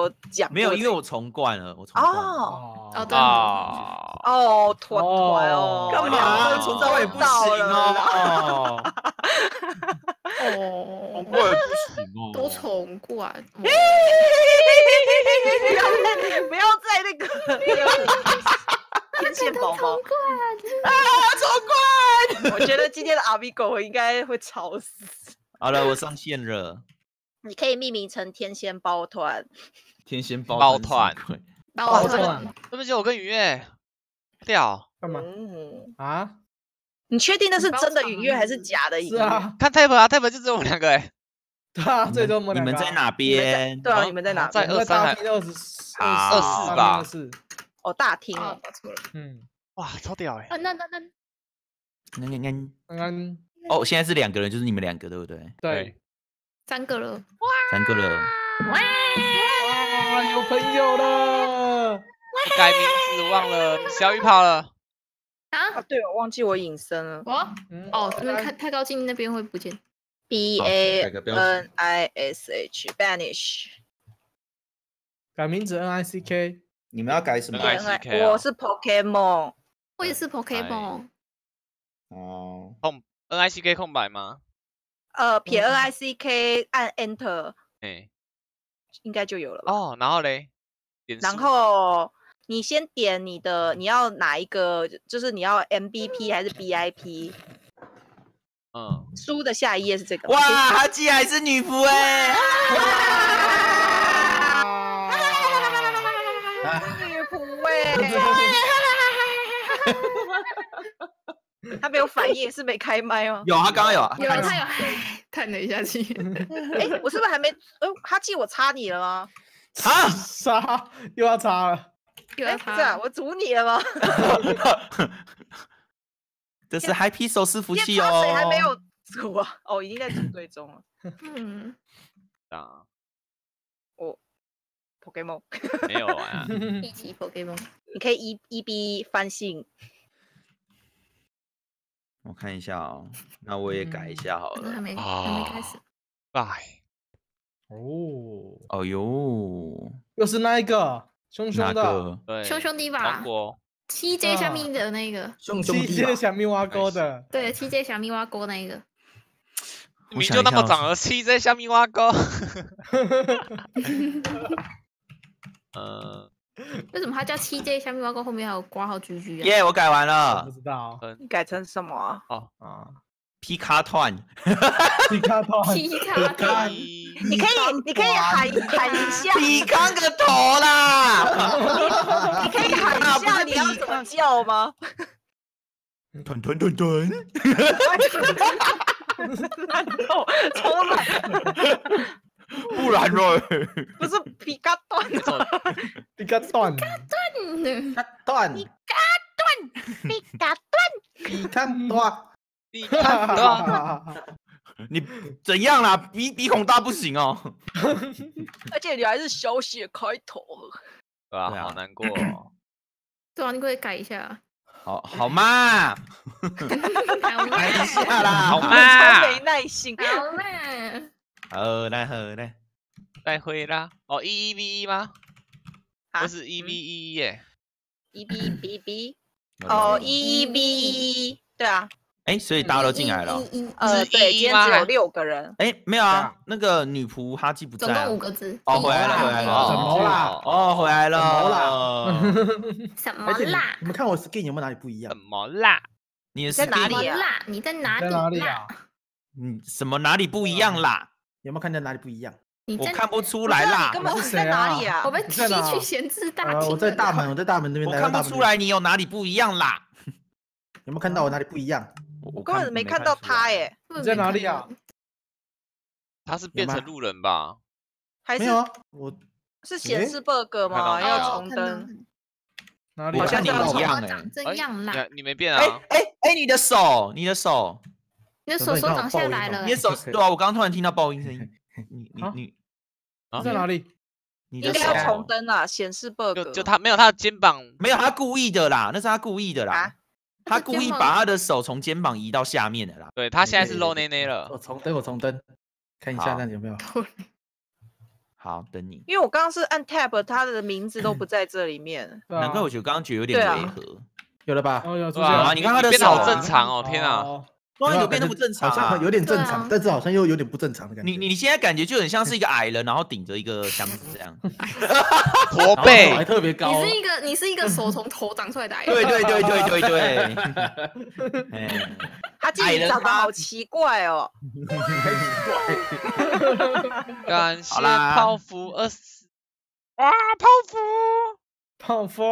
有讲没有？因为我重灌了，我重灌哦哦对哦团团哦，干嘛？重灌我也不行哦。哦，我也不行哦，都重灌。不要再那个。 天线宝宝啊，冲冠！我觉得今天的阿比狗应该会吵死。好了，我上线了。你可以命名成天仙包团。天仙包团。包团。对不起，我跟云月掉干嘛？啊？你确定那是真的云月还是假的云月？是啊。看 type 啊 ，type 就只有我们两个哎。对啊，最多我们两个。你们在哪边？对啊，你们在哪？在23、24吧。哦，大厅哦，打错了，嗯，哇，超屌哎！那，哦，现在是两个人，就是你们两个，对不对？对，三个了，哇，有朋友了，改名字忘了，小雨跑了啊？对，我忘记我隐身了。我哦，因为太高进那边会不见。BANISH，Banish，改名字 NICK。 你们要改什么？我是 Pokemon， 我也是 Pokemon。哦，空 NICK 空白吗？撇 NICK 按 Enter， 哎，应该就有了吧？哦，然后嘞，然后你先点你的，你要哪一个？就是你要 MVP 还是 BIP？ 嗯，书的下一页是这个。哇，他竟然是女仆哎！ 女仆哎，他没有反应，是没开麦吗？有，他刚刚有，他有叹了一下气。哎，我是不是还没？哈气，我插你了吗？插，又要插了，又要插。是啊，我阻你了吗？这是 Happy 手撕服气哦，谁还没有组啊？哦，已经在组队中了。嗯，啊，我。 Pokemon 没有玩啊，一级 Pokemon， 你可以 EB 翻新。我看一下哦，那我也改一下好了。还没开始。拜。哦，哦呦，又是那一个凶凶的，对，凶凶的吧？韩国 TJ 下面的那个， TJ 下面挖沟的，对 ，TJ 下面挖沟那一个。 你就那么长了 ，CJ 下面挖沟。为什么他叫 CJ 下面挖沟，后面还有挂号 GG 啊？耶，我改完了。不知道，你改成什么啊？哦啊，皮卡团，皮卡团，皮卡团。你可以喊一下。皮卡个头啦！你可以喊一下，你要怎么叫吗？团团团团。 难道超难？不然喽，不是皮卡断，皮卡断，皮卡断，皮卡断，皮卡断，皮卡断，你怎样啦？鼻孔大不行哦，而且你还是小写开头，对啊，好难过哦。对啊，你可以改一下。 好嘛，改一下啦，好嘛，没耐心，好嘛，好嘞，再会啦。哦 ，EEVE 吗？不是 EVE 耶 ，EBBB， 哦 ，EEVE， 对啊。哎，所以大家都进来了。对，今天只有6个人。哎，没有啊，那个女仆哈基不在。总共5个字。哦，回来了，怎么啦？哦，回来了，什么啦？你们看我 skin 有没有哪里不一样？什么啦？你在哪里啦？你在哪里啊？嗯，什么哪里不一样啦？有没有看到哪里不一样？我看不出来啦。根本是在哪里啊？我被踢去闲置大厅。我在大门那边。我看不出来你有哪里不一样啦。有没有看到我哪里不一样？ 我根本没看到他耶！你在哪里啊？他是变成路人吧？还是我是显示 bug 吗？要重登？哪里？好像你一样哎，这样啦。你没变啊？哎，你的手手长下来了。你的手对啊，我刚刚突然听到爆音声音。你在哪里？应该要重登啦，显示 bug。就他没有他的肩膀，没有他故意的啦，那是他故意的啦。 他故意把他的手从肩膀移到下面的啦。对他现在是露内内了。我重登，看一下那有没有。好，等你。因为我刚刚是按 tab， 他的名字都不在这里面。难怪我觉得刚刚觉得有点违和。有了吧？对啊，你看他的变得好正常哦，天啊！双眼球变得不正常，好像有点正常，但是好像又有点不正常的感觉。你现在感觉就很像是一个矮人，然后顶着一个箱子这样，驼背还特别高。你是一个手从头长出来的矮人。对。他自己长得好奇怪哦。感谢泡芙20，哇，泡芙，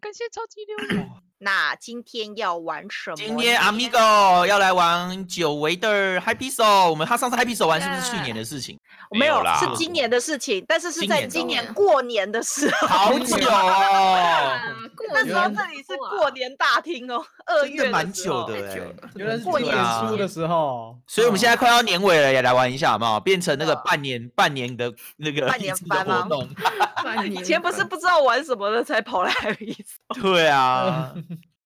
感谢超级流氓。那今天要玩什么？今天 Amigo 要来玩久违的 Happy Soul。我们他上次 Happy Soul 玩是不是去年的事情？没有啦，是今年的事情，但是是在今年过年的时候。好久哦，那时候这里是过年大厅哦，2月蛮久的哎，原来是过年初的时候。所以我们现在快要年尾了，也来玩一下嘛，变成那个半年的那个活动。以前不是不知道玩什么的，才跑来 Happy Soul。对啊。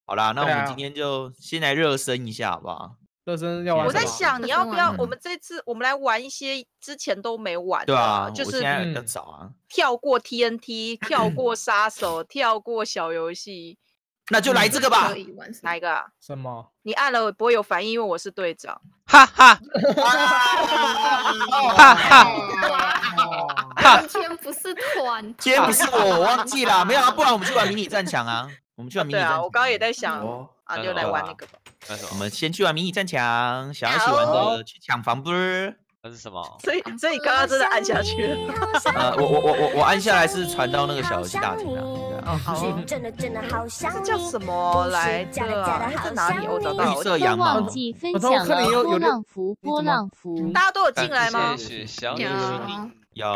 好啦，那我们今天就先来热身一下，好不好？热身要玩。我在想，你要不要我们这次我们来玩一些之前都没玩的？对啊，就是要找啊，跳过 TNT， 跳过杀手，跳过小游戏，那就来这个吧。哪一个？什么？你按了不会有反应，因为我是队长。哈哈，哈哈，今天不是团，今天不是我忘记了，没有啊，不然我们去玩迷你战墙啊。我们去玩迷你战墙。对啊，我刚刚也在想啊，就来玩那个吧。我们先去玩迷你战墙，想要去玩的去抢房不？那是什么？所以刚刚真的按下去了。我按下来是传到那个小游戏大厅啊。哦，好。这叫什么来着？在哪里？我找到了。绿色羊毛。忘记分享了波浪符。大家都有进来吗？有。有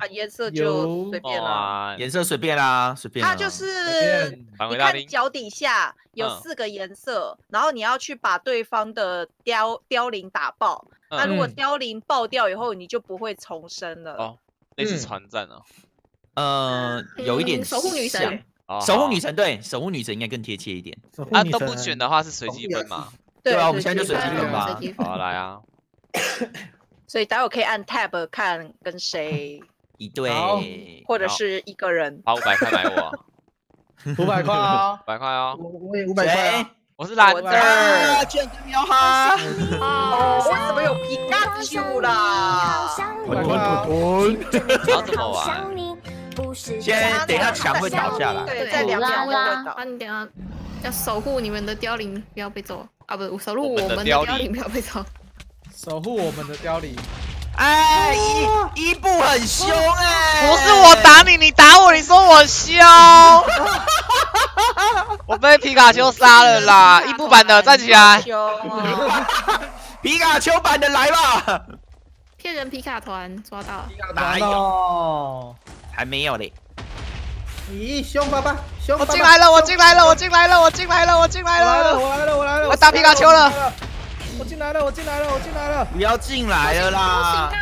啊，颜色就随便啦，颜色随便啦，随便。它就是你看脚底下有4个颜色，然后你要去把对方的凋零打爆。那如果凋零爆掉以后，你就不会重生了。哦，类似船战啊。有一点守护女神。守护女神对，守护女神应该更贴切一点。啊，都不选的话是随机分嘛？对啊，我们现在就随机分吧。好，来啊。所以待会可以按 tab 看跟谁一对，或者是一个人。好，500块买我，500块哦，500块哦，我也500块。我是懒蛋，居然没有哈！我怎么有皮卡丘啦？我怎么玩？先等一下墙会倒下来，对，再2秒会倒。那你等下要守护你们的凋零，不要被揍啊！不，守护我们的凋零，不要被揍。守护我们的凋零，哎，伊布很凶哎！不是我打你，你打我，你说我凶，我被皮卡丘杀了啦！伊布版的站起来，皮卡丘版的来吧！骗人皮卡团抓到，哪有？还没有嘞！咦，凶爸爸，凶！我进来了！我来了！我打皮卡丘了！我进来了！不要进来了啦！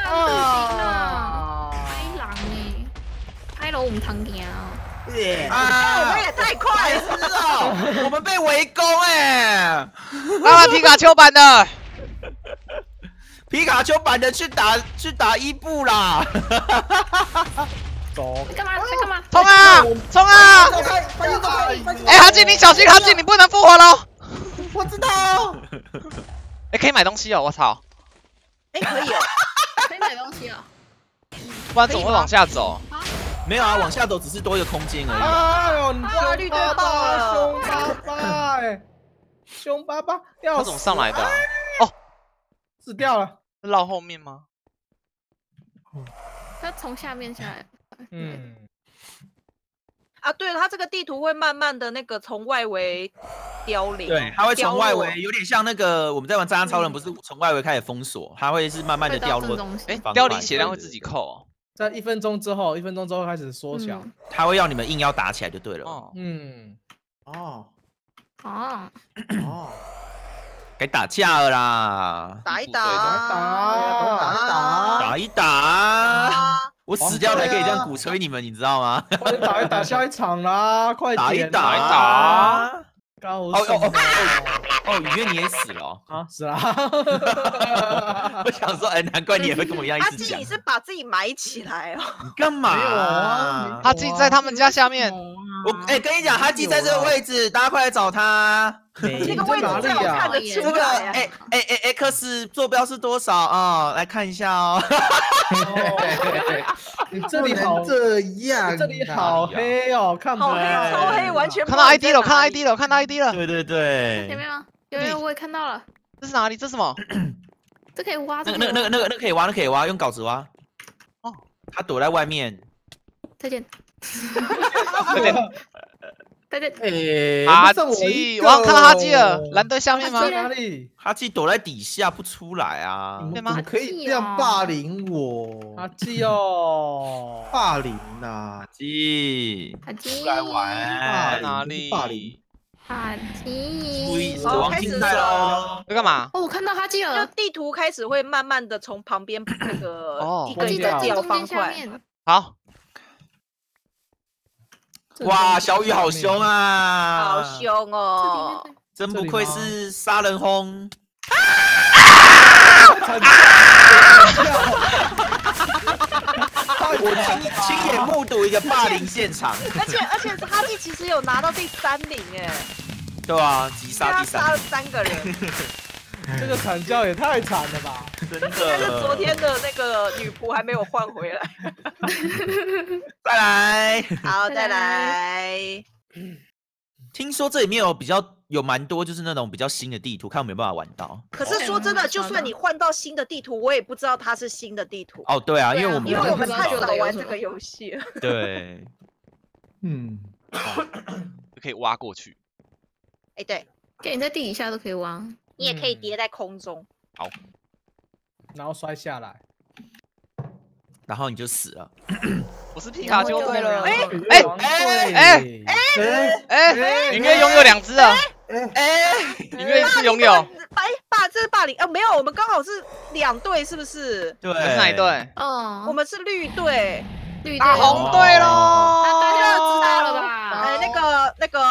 啊！太狼哎！太狼我们躺掉。啊！我也太快了！我们被围攻哎！啊！皮卡丘版的，皮卡丘版的去打伊布啦！走！干嘛？冲啊！哎，哈进你小心，哈进你不能复活喽！我知道。哎，可以买东西哦！我操！哎，可以哦，可以买东西哦。不然总会往下走。没有啊，往下走只是多一个空间而已。哎呦，你这绿豆爆了！凶巴巴！他怎么上来的？哦，死掉了。绕后面吗？他从下面下来。嗯。啊，对了，它这个地图会慢慢的那个从外围凋零，对，它会从外围，有点像那个我们在玩《炸弹超人》，不是从外围开始封锁，它会是慢慢的掉落。哎，凋零血量会自己扣，在1分钟之后开始缩小，它会要你们硬要打起来就对了。嗯，哦，该打架了啦！打一打。我死掉才可以这样鼓吹你们，你知道吗？快点打一打下一场啦！快点打一打！哦，雨月你也死了啊？是啊，我想说，哎，难怪你也会跟我一样一直讲。阿基，你是把自己埋起来哦？你干嘛？阿基在他们家下面。我哎，跟你讲，阿基在这个位置，大家快来找他。这个位置最好看的出来。哎 ，X 坐标是多少啊？来看一下哦。你这里好这样，这里好黑哦，看不到。好黑，超黑，完全看到 ID 了，看到 ID 了，看到 ID 了。对对对。前面吗？有，我也看到了。这是哪里？这是什么？这可以挖。那可以挖，那可以挖，用镐子挖。哦。他躲在外面。再见。再见。对对，哈基，我看到哈基了，蓝队下面吗？哪里？哈基躲在底下不出来啊？对吗？可以这样霸凌我？哈基哦，霸凌呐！哈基，哈基，来玩哪里？霸凌。哈基，我开始了，要干嘛？哦，我看到哈基了，就地图开始会慢慢的从旁边那个一个一个掉方块。好。 哇，小雨好凶啊！好凶哦！真不愧是杀人轰！我亲眼目睹一个霸凌现场，而且哈基其实有拿到第3名哎，对啊，击杀3个人，这个惨叫也太惨了吧！真的，但是昨天的那个女仆还没有换回来。再来，好，再来。听说这里面有蛮多，就是那种比较新的地图，看我没办法玩到。可是说真的，就算你换到新的地图，我也不知道它是新的地图。哦，对啊，因为我们太久没玩这个游戏了。对，嗯，就可以挖过去。哎，对，对，你在地底下都可以挖，你也可以叠在空中。好。 然后摔下来，然后你就死了。我是皮卡丘对了。哎！你可以拥有2只啊！哎，你可以是拥有。这是霸凌啊！没有，我们刚好是2队，是不是？对，是哪一队？嗯，我们是绿队，绿队红队喽。那大家知道了吧？哎，那个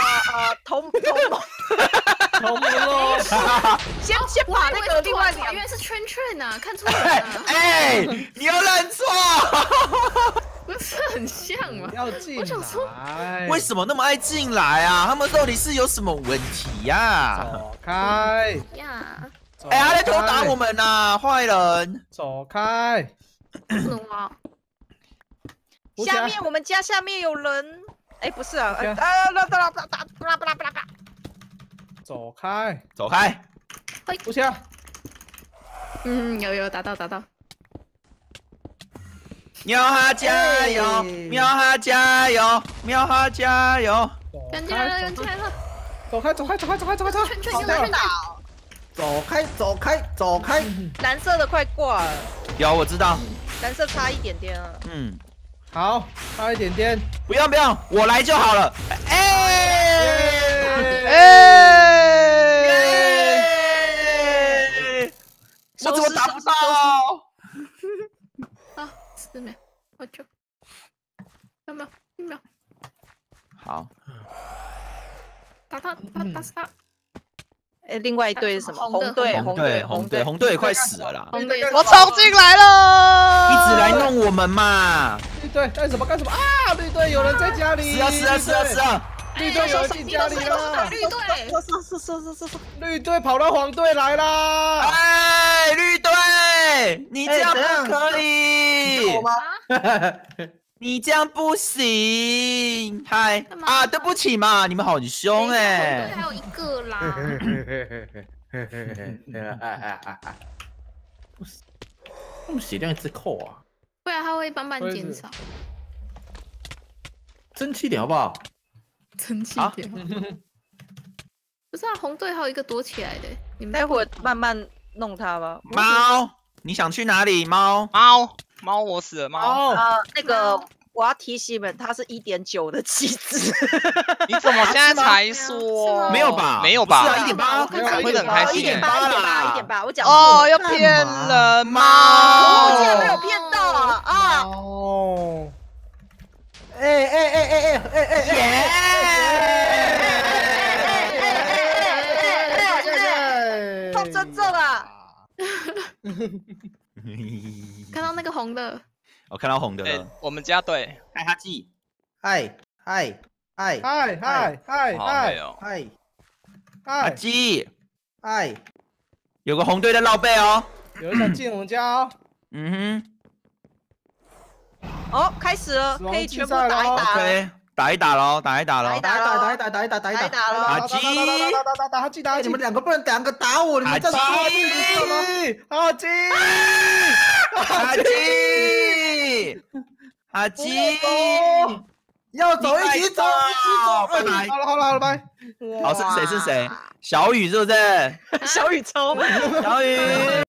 同盟。 先把那个另外2，原来是圈圈呐，看错了。哎，你又认错，不是很像吗？要进来，为什么那么爱进来啊？他们到底是有什么问题呀？走开呀！哎，他在偷打我们呐，坏人！走开！不能挖。下面我们家下面有人。哎，不是啊，啦。 走开，走开！嘿，不行。嗯，有打到。喵哈加油，喵哈加油，喵哈加油！跟进来了！走开！走开！蓝色的快挂了。有，我知道。蓝色差1点点啊。嗯，好，差1点点。不用，我来就好了。哎！ 我怎么打不到？啊，4秒，我就1秒。好，打他！哎，另外一队是什么？红队快死了啦！我冲进来了！一直来弄我们嘛！绿队干什么？啊！绿队有人在家里！是啊！ 绿队有人进家里了，绿队跑到黄队来啦！哎，绿队，你这样不可以，你这样不行。嗨啊，对不起嘛，你们好凶哎！还有1个啦。他们血量一直扣啊，不然它会慢慢减少。争气点好不好？ 争气点，不是啊，红队还有一个躲起来的，你们待会儿慢慢弄他吧。猫，你想去哪里？猫，我死了，猫。那个我要提醒你们，它是1.9的机制。你怎么现在才说？没有吧？是啊，1.8，会很开心。1.8，我讲错。哦，要骗人吗？我竟然没有骗到啊！哦。 哎！看到那个红的，我看到红的了。我们家对，嗨哈记，嗨嗨嗨嗨嗨嗨嗨嗨，哈记，嗨，有个红队在绕背哦，有人想进我们家哦。嗯哼，哦，开始了，可以全部打一打。 打一打喽！哈基，打哈基！你们两个不能两个打我，你们这是哈基！哈基！哈基！哈基！要走一起走，一起走！好了，拜。好是谁？小雨是不是？小雨抽，小雨。